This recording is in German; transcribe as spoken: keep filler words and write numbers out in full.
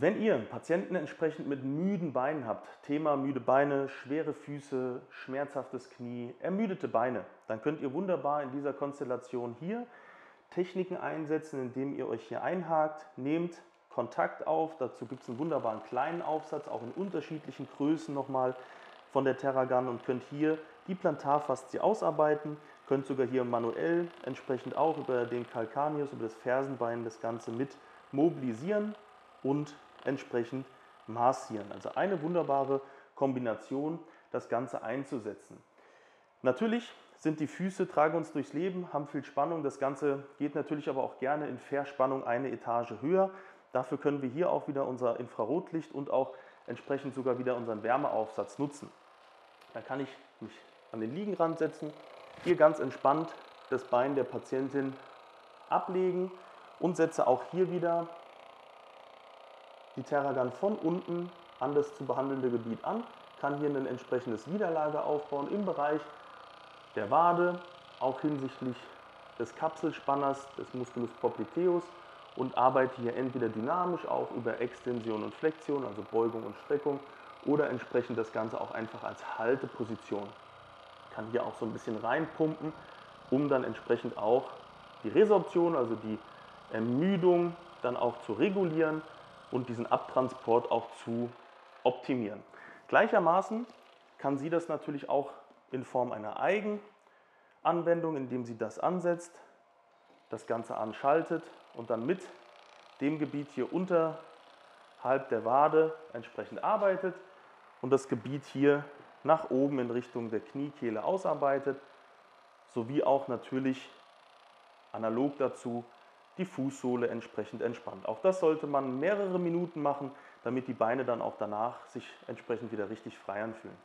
Wenn ihr Patienten entsprechend mit müden Beinen habt, Thema müde Beine, schwere Füße, schmerzhaftes Knie, ermüdete Beine, dann könnt ihr wunderbar in dieser Konstellation hier Techniken einsetzen, indem ihr euch hier einhakt, nehmt Kontakt auf. Dazu gibt es einen wunderbaren kleinen Aufsatz, auch in unterschiedlichen Größen nochmal von der Theragun, und könnt hier die Plantarfaszie ausarbeiten, könnt sogar hier manuell entsprechend auch über den Calcaneus, über das Fersenbein das Ganze mit mobilisieren und entsprechend massieren. Also eine wunderbare Kombination, das Ganze einzusetzen. Natürlich sind die Füße, tragen uns durchs Leben, haben viel Spannung. Das Ganze geht natürlich aber auch gerne in Verspannung eine Etage höher. Dafür können wir hier auch wieder unser Infrarotlicht und auch entsprechend sogar wieder unseren Wärmeaufsatz nutzen. Da kann ich mich an den Liegenrand setzen, hier ganz entspannt das Bein der Patientin ablegen und setze auch hier wieder die Theragun von unten an das zu behandelnde Gebiet an, kann hier ein entsprechendes Widerlager aufbauen im Bereich der Wade, auch hinsichtlich des Kapselspanners, des Musculus Popliteus, und arbeite hier entweder dynamisch auch über Extension und Flexion, also Beugung und Streckung, oder entsprechend das Ganze auch einfach als Halteposition. Kann hier auch so ein bisschen reinpumpen, um dann entsprechend auch die Resorption, also die Ermüdung, dann auch zu regulieren und diesen Abtransport auch zu optimieren. Gleichermaßen kann sie das natürlich auch in Form einer Eigenanwendung, indem sie das ansetzt, das Ganze anschaltet und dann mit dem Gebiet hier unterhalb der Wade entsprechend arbeitet und das Gebiet hier nach oben in Richtung der Kniekehle ausarbeitet, sowie auch natürlich analog dazu die Fußsohle entsprechend entspannt. Auch das sollte man mehrere Minuten machen, damit die Beine dann auch danach sich entsprechend wieder richtig frei anfühlen.